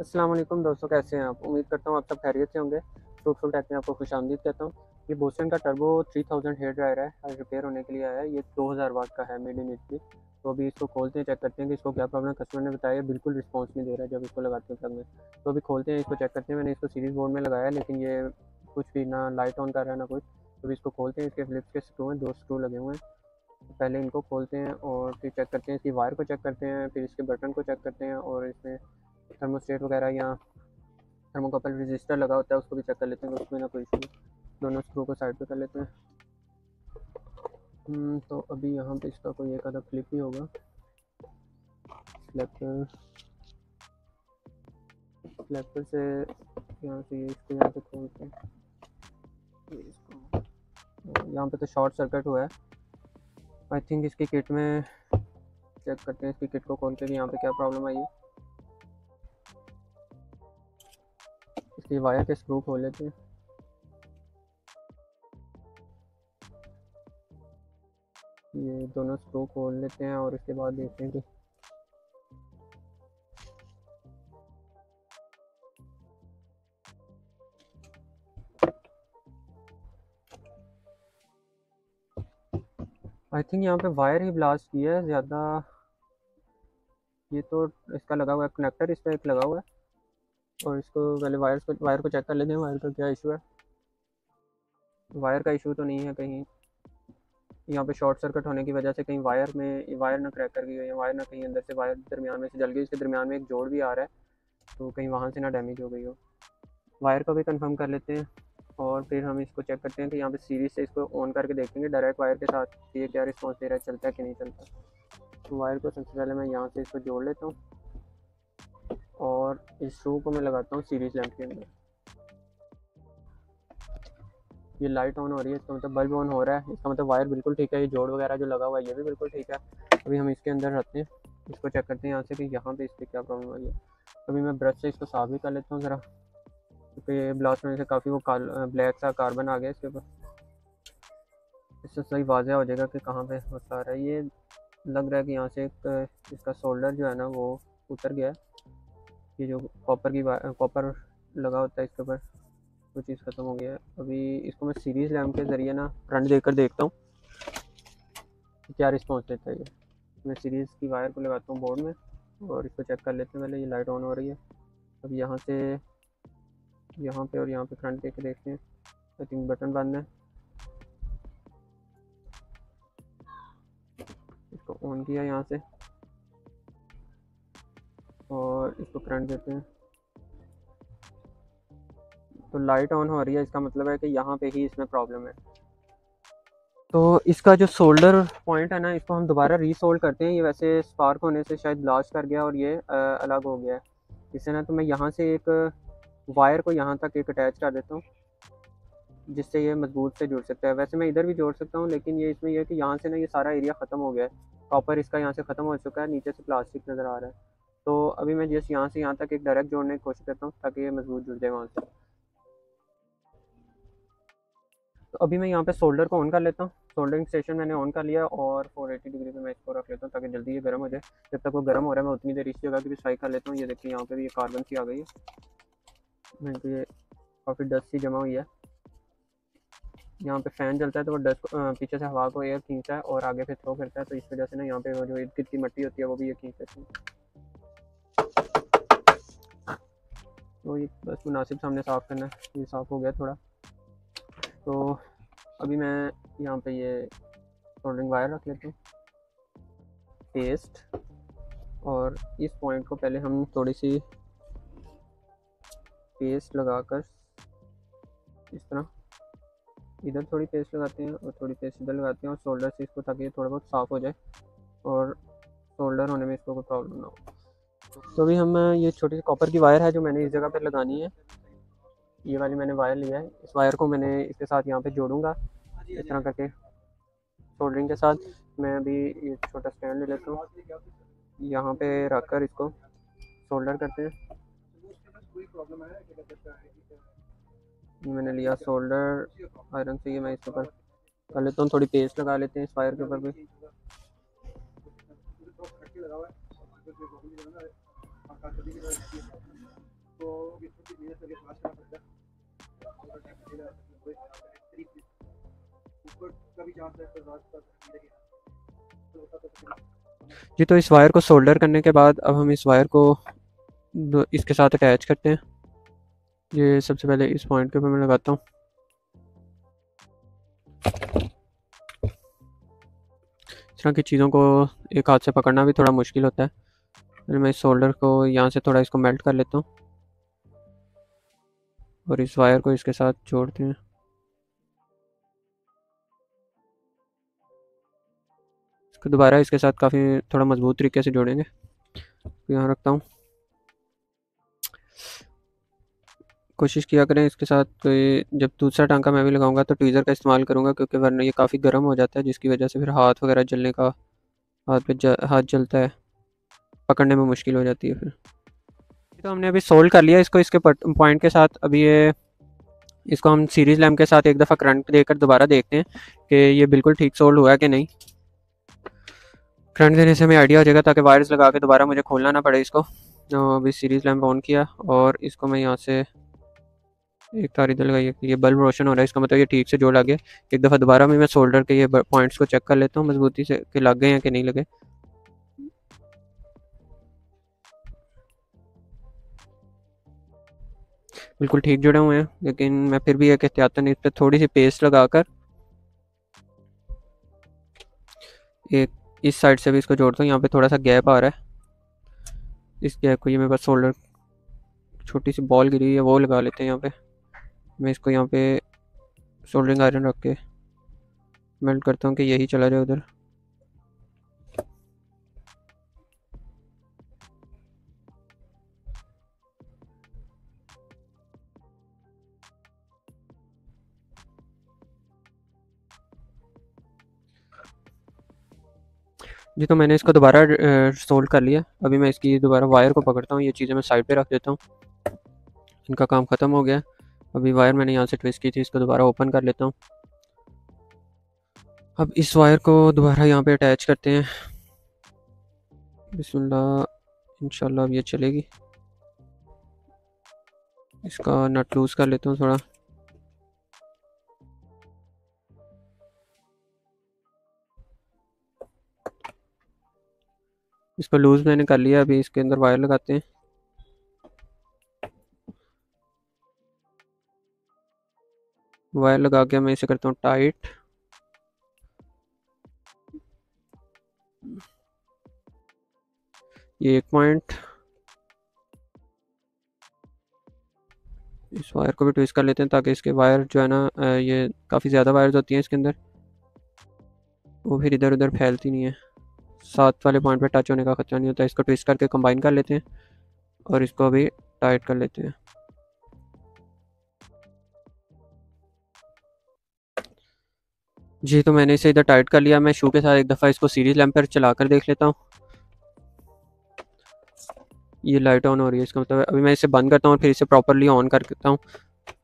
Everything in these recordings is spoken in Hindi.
अस्सलाम वालेकुम दोस्तों, कैसे हैं आप? उम्मीद करता हूँ आप सब खैरियत से होंगे। फ्रूटफुल टेक में आपको खुशामदीद कहता हूँ। ये बोस्टन का टर्बो 3000 हेयर ड्रायर है, रिपेयर होने के लिए आया है। ये 2000 वाट का है, मेड इन इटली। तो अभी इसको खोलते हैं, चेक करते हैं कि इसको क्या प्रॉब्लम। कस्टमर ने बताया बिल्कुल रिस्पॉन्स नहीं दे रहा है जब इसको लगाते हैं प्लग में। तो अभी खोलते हैं, इसको चेक करते हैं। मैंने इसको सीरीज बोर्ड में लगाया, लेकिन ये कुछ भी ना लाइट ऑन कर रहा है ना कुछ। तो इसको खोलते हैं। इसके फ्लिप्स के स्क्रू हैं, 2 स्क्रू लगे हुए हैं। पहले इनको खोलते हैं और फिर चेक करते हैं, इसकी वायर को चेक करते हैं, फिर इसके बटन को चेक करते हैं, और इसमें थर्मोस्टेट वगैरह या थर्मोकपल रजिस्टर लगा होता है उसको भी चेक कर लेते हैं। उसमें ना कोई इशू, दोनों स्क्रू को साइड पे कर लेते हैं। तो अभी यहाँ पे इसका कोई एक आधा क्लिप ही होगा। फ्लैपर से यहाँ से इसको यहाँ पे खोलते हैं। इसको यहाँ पे तो शॉर्ट सर्किट हुआ है आई थिंक। इसकी किट में चेक करते हैं, इसकी किट को खोल के यहाँ पे क्या प्रॉब्लम आई है। इसकी वायर के स्क्रू खोल लेते हैं। ये दोनों स्क्रू खोल लेते हैं और इसके बाद देखते हैं कि आई थिंक यहाँ पे वायर ही ब्लास्ट किया है ज़्यादा। ये तो इसका लगा हुआ है कनेक्टर, इस पर एक लगा हुआ है। और इसको पहले वायर को चेक कर लेते हैं, वायर का क्या इशू है। वायर का इशू तो नहीं है कहीं। यहाँ पे शॉर्ट सर्किट होने की वजह से कहीं वायर ना क्रैक कर गई हो, या वायर ना कहीं अंदर से वायर दरमियान में से जल गई। इसके दरमियान में एक जोड़ भी आ रहा है, तो कहीं वहाँ से ना डैमेज हो गई हो। वायर को भी कंफर्म कर लेते हैं और फिर हम इसको चेक करते हैं कि यहाँ पे सीरीज से इसको ऑन करके देखेंगे डायरेक्ट वायर के साथ, ये क्या रिस्पॉन्स दे रहा है, चलता है कि नहीं चलता। तो वायर को सबसे पहले मैं यहाँ से इसको जोड़ लेता हूँ और इस शू को मैं लगाता हूँ सीरीज लैंप के अंदर। ये लाइट ऑन हो रही है, इसका मतलब बल्ब ऑन हो रहा है, इसका मतलब वायर बिल्कुल ठीक है। ये जोड़ वगैरह जो लगा हुआ है ये भी बिल्कुल ठीक है। अभी हम इसके अंदर रखते हैं, इसको चेक करते हैं यहाँ से कि यहाँ पे इसकी क्या प्रॉब्लम आई है। अभी मैं ब्रश से इसको साफ भी कर लेता हूँ ज़रा, क्योंकि ये ब्लास्ट होने से काफ़ी वो ब्लैक सा कार्बन आ गया इसके ऊपर। इससे सही वाजह हो जाएगा कि कहाँ पर मसला आ रहा है। ये लग रहा है कि यहाँ से एक इसका सोल्डर जो है ना वो उतर गया है। ये जो कॉपर लगा होता है इसके ऊपर, वो चीज़ ख़त्म हो गया है। अभी इसको मैं सीरीज लैम्प के ज़रिए ना करंट देकर देखता हूँ क्या रिस्पॉन्स देता है। ये मैं सीरीज़ की वायर को लगाता हूँ बोर्ड में और इसको चेक कर लेते हैं। पहले ये लाइट ऑन हो रही है। अब यहाँ से यहाँ पे और यहाँ पे करंट देकर देखते हैं। आई थिंक बटन बंद है, इसको ऑन किया यहाँ से और इसको करंट देते हैं। तो लाइट ऑन हो रही है, इसका मतलब है कि यहाँ पे ही इसमें प्रॉब्लम है। तो इसका जो सोल्डर पॉइंट है ना, इसको हम दोबारा रीसोल्ड करते हैं। ये वैसे स्पार्क होने से शायद ब्लास्ट कर गया और ये अलग हो गया है इससे ना। तो मैं यहाँ से एक वायर को यहाँ तक एक अटैच कर देता हूँ, जिससे ये मजबूत से जुड़ सकता है। वैसे मैं इधर भी जोड़ सकता हूँ, लेकिन ये इसमें यह है कि यहाँ से ना ये सारा एरिया ख़त्म हो गया है। कॉपर इसका यहाँ से ख़त्म हो चुका है, नीचे से प्लास्टिक नज़र आ रहा है। तो अभी मैं जिस यहाँ से यहाँ तक एक डायरेक्ट जोड़ने की कोशिश करता हूँ ताकि ये मजबूत जुड़ जाए वहाँ से। तो अभी मैं यहाँ पे सोल्डर को ऑन कर लेता हूँ। सोल्डरिंग स्टेशन मैंने ऑन कर लिया और 480 डिग्री पे मैं इसको रख लेता हूँ ताकि जल्दी ये गर्म हो जाए। जब तक वो गर्म हो रहा है मैं उतनी देर इस जगह की भी सफाई कर लेता हूँ। ये देखिए यहाँ पे भी ये कार्बन सी आ गई है, मैंने तो ये काफ़ी डस्ट सी जमा हुई है। यहाँ पे फ़ैन चलता है तो वो डस्ट पीछे से हवा को एयर खींचता है और आगे फिर थ्रो करता है। तो इस वजह से ना यहाँ पे जो इर्द गिर्द की मिट्टी होती है वो भी ये खींच लेती है। तो ये बस मुनासिब सामने साफ़ करना है। ये साफ़ हो गया थोड़ा। तो अभी मैं यहाँ पे ये सोल्डरिंग वायर रख लेता हूँ पेस्ट, और इस पॉइंट को पहले हम थोड़ी सी पेस्ट लगाकर इस तरह इधर थोड़ी पेस्ट लगाते हैं और थोड़ी पेस्ट इधर लगाते हैं और सोल्डर से इसको, ताकि ये थोड़ा बहुत साफ़ हो जाए और सोल्डर होने में इसको कोई प्रॉब्लम ना हो। तो अभी हम ये छोटी सी कॉपर की वायर है जो मैंने इस जगह पर लगानी है, ये वाली मैंने वायर लिया है। इस वायर को मैंने इसके साथ यहाँ पे जोड़ूंगा इस तरह करके सोल्डरिंग के साथ। मैं अभी ये छोटा स्टैंड ले लेता हूँ, यहाँ पे रख कर इसको सोल्डर करते हैं। ये मैंने लिया सोल्डर आयरन से, ये मैं इसके ऊपर कर लेता हूँ। थोड़ी पेस्ट लगा लेते हैं इस वायर के ऊपर भी। जी। तो इस वायर को सोल्डर करने के बाद अब हम इस वायर को इसके साथ अटैच करते हैं। ये सबसे पहले इस पॉइंट के ऊपर मैं लगाता हूँ। इस तरह की चीज़ों को एक हाथ से पकड़ना भी थोड़ा मुश्किल होता है। मैं इस सोल्डर को यहाँ से थोड़ा इसको मेल्ट कर लेता हूँ और इस वायर को इसके साथ जोड़ते हैं। इसको दोबारा इसके साथ काफ़ी थोड़ा मजबूत तरीके से जोड़ेंगे। यहाँ रखता हूँ। कोशिश किया करें इसके साथ कोई, जब दूसरा टांका मैं भी लगाऊंगा तो ट्वीज़र का इस्तेमाल करूंगा, क्योंकि वरना ये काफ़ी गर्म हो जाता है, जिसकी वजह से फिर हाथ वगैरह जलने का, हाथ जलता है, पकड़ने में मुश्किल हो जाती है फिर। तो हमने अभी सोल्ड कर लिया इसको इसके पॉइंट के साथ। अभी ये इसको हम सीरीज़ लैम्प के साथ एक दफ़ा करंट देकर दोबारा देखते हैं कि ये बिल्कुल ठीक सोल्ड हुआ है कि नहीं। करंट देने से हमें आइडिया हो जाएगा ताकि वायर्स लगा के दोबारा मुझे खोलना ना पड़े इसको। अभी सीरीज़ लैम्प ऑन किया और इसको मैं यहाँ से एक तार इधर लगाइए। ये बल्ब रोशन हो रहा है, इसका मतलब ये ठीक से जोड़ लगे। एक दफ़ा दोबारा मैं सोल्डर के ये पॉइंट्स को चेक कर लेता हूँ मजबूती से कि लग गए हैं कि नहीं लगे। बिल्कुल ठीक जुड़े हुए हैं, लेकिन मैं फिर भी एक एहतियातन इस पर थोड़ी सी पेस्ट लगाकर एक इस साइड से भी इसको जोड़ता हूँ। यहाँ पे थोड़ा सा गैप आ रहा है, इस गैप को ये मेरे पास सोल्डर छोटी सी बॉल गिरी है वो लगा लेते हैं। यहाँ पे मैं इसको यहाँ पे सोल्डरिंग आयरन रख के मेल्ट करता हूँ कि यही चला जाए उधर। जी तो मैंने इसको दोबारा सोल्ड कर लिया। अभी मैं इसकी दोबारा वायर को पकड़ता हूँ, ये चीज़ें मैं साइड पे रख देता हूँ। इनका काम ख़त्म हो गया। अभी वायर मैंने यहाँ से ट्विस्ट की थी, इसको दोबारा ओपन कर लेता हूँ। अब इस वायर को दोबारा यहाँ पे अटैच करते हैं। बिस्मिल्लाह, इंशाल्लाह अब ये चलेगी। इसका नट लूज़ कर लेता हूँ थोड़ा। इसको लूज़ मैंने कर लिया। अभी इसके अंदर वायर लगाते हैं। वायर लगा के मैं इसे करता हूँ टाइट। ये एक पॉइंट, इस वायर को भी ट्विस्ट कर लेते हैं ताकि इसके वायर जो है ना, ये काफ़ी ज़्यादा वायर्स होती हैं इसके अंदर, वो फिर इधर उधर फैलती नहीं है, साथ वाले पॉइंट पे टच होने का खतरा नहीं होता। इसको ट्विस्ट करके कंबाइन कर लेते हैं और इसको अभी टाइट कर लेते हैं। जी तो मैंने इसे इधर टाइट कर लिया। मैं शू के साथ एक दफ़ा इसको सीरीज लैंप पर चला कर देख लेता हूँ। ये लाइट ऑन हो रही है, इसका मतलब अभी मैं इसे बंद करता हूँ और फिर इसे प्रॉपरली ऑन कर देता हूँ,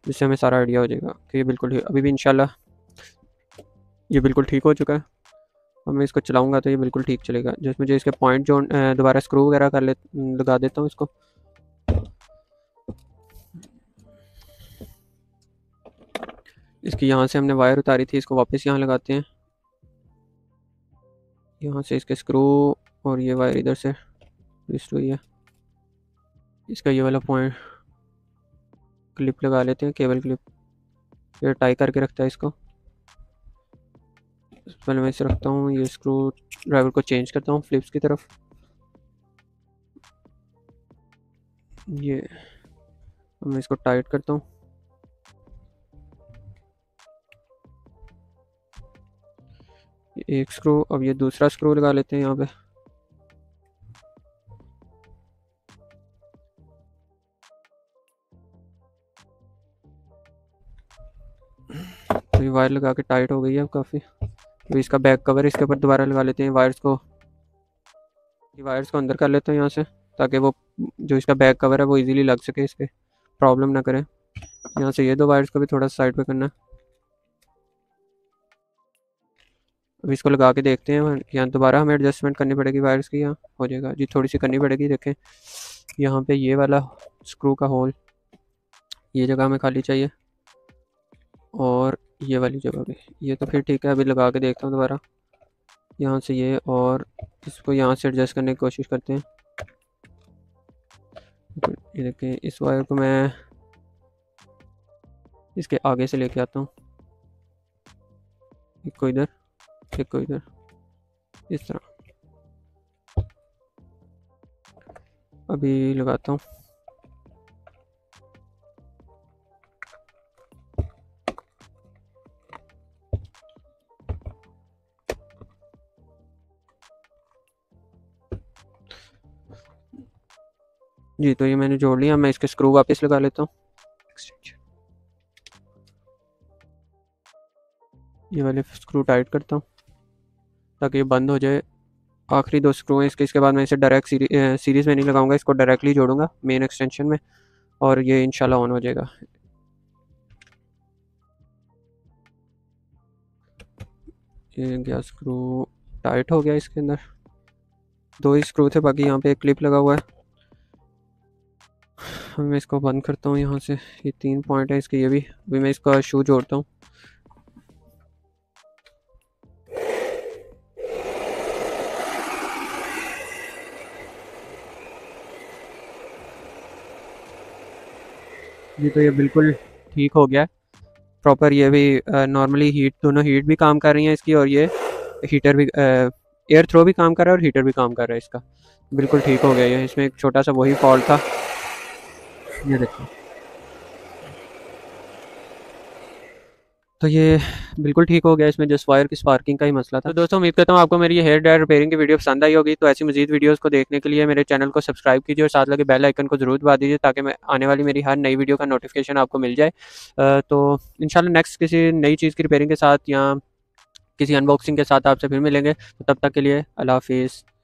जिससे हमें सारा आइडिया हो जाएगा कि ये बिल्कुल अभी भी इंशाल्लाह ये बिल्कुल ठीक हो चुका है। अब मैं इसको चलाऊंगा तो ये बिल्कुल ठीक चलेगा। जैसे मुझे इसके पॉइंट जो दोबारा स्क्रू वगैरह लगा देता हूँ इसको। इसकी यहाँ से हमने वायर उतारी थी, इसको वापस यहाँ लगाते हैं। यहाँ से इसके स्क्रू और ये वायर इधर से ट्विस्ट हुई है। इसका ये वाला पॉइंट क्लिप लगा लेते हैं, केबल क्लिप, फिर टाई करके रखता है इसको। पहले मैं इसे रखता हूँ, ये स्क्रू ड्राइवर को चेंज करता हूँ फ्लिप्स की तरफ। ये मैं इसको टाइट करता हूँ। एक स्क्रू, अब ये दूसरा स्क्रू लगा लेते हैं यहाँ पे। तो ये वायर लगा के टाइट हो गई है अब काफ़ी। तो इसका बैक कवर इसके ऊपर दोबारा लगा लेते हैं। वायर्स को अंदर कर लेते हैं यहाँ से, ताकि वो जो इसका बैक कवर है वो इजीली लग सके, इस पर प्रॉब्लम ना करें। यहाँ से ये दो वायर्स को भी थोड़ा सा साइड पे करना। अब इसको लगा के देखते हैं। यहाँ दोबारा हमें एडजस्टमेंट करनी पड़ेगी वायर्स की। यहाँ हो जाएगा जी, थोड़ी सी करनी पड़ेगी। देखें यहाँ पर ये वाला स्क्रू का होल ये जगह हमें खाली चाहिए और ये वाली जगह भी। ये तो फिर ठीक है, अभी लगा के देखता हूँ दोबारा यहाँ से ये, और इसको यहाँ से एडजस्ट करने की कोशिश करते हैं। ये देखिए, इस वायर को मैं इसके आगे से लेके आता हूँ, एक को इधर एक को इधर, इस तरह। अभी लगाता हूँ। जी तो ये मैंने जोड़ लिया। मैं इसके स्क्रू वापस लगा लेता हूँ। ये वाले स्क्रू टाइट करता हूँ ताकि ये बंद हो जाए। आखिरी दो स्क्रू हैं इसके। इसके बाद मैं इसे डायरेक्ट सीरीज़ में नहीं लगाऊंगा, इसको डायरेक्टली जोड़ूंगा मेन एक्सटेंशन में, और ये इंशाल्लाह ऑन हो जाएगा। ये गया स्क्रू टाइट हो गया। इसके अंदर दो ही स्क्रू थे, बाकी यहाँ पे एक क्लिप लगा हुआ है। मैं इसको बंद करता हूँ यहाँ से। ये 3 पॉइंट है इसके, ये भी। अभी मैं इसका शू जोड़ता हूँ। जी तो ये बिल्कुल ठीक हो गया है, प्रॉपर। ये भी नॉर्मली हीट, दोनों हीट भी काम कर रही हैं इसकी, और ये हीटर भी, एयर थ्रो भी काम कर रहा है और हीटर भी काम कर रहा है इसका। बिल्कुल ठीक हो गया ये। इसमें एक छोटा सा वही फॉल्ट था, ये देखो। तो ये बिल्कुल ठीक हो गया। इसमें जस्ट वायर की स्पार्किंग का ही मसला था। तो दोस्तों उम्मीद करता हूँ आपको मेरी ये हेयर ड्रायर रिपेयरिंग की वीडियो पसंद आई होगी। तो ऐसी मजीद वीडियोस को देखने के लिए मेरे चैनल को सब्सक्राइब कीजिए और साथ लगे बेल आइकन को जरूर दबा दीजिए ताकि मैं आने वाली मेरी हर नई वीडियो का नोटिफिकेशन आपको मिल जाए। तो इंशाल्लाह नेक्स्ट किसी नई चीज़ की रिपेयरिंग के साथ या किसी अनबॉक्सिंग के साथ आपसे फिर मिलेंगे। तो तब तक के लिए अल्लाह हाफिज़।